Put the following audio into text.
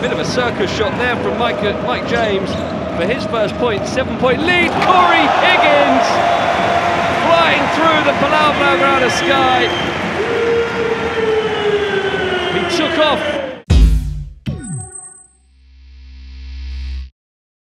Bit of a circus shot there from Mike James for his first point. 7-point lead, Cory Higgins flying through the Palau Blaugrana sky. He took off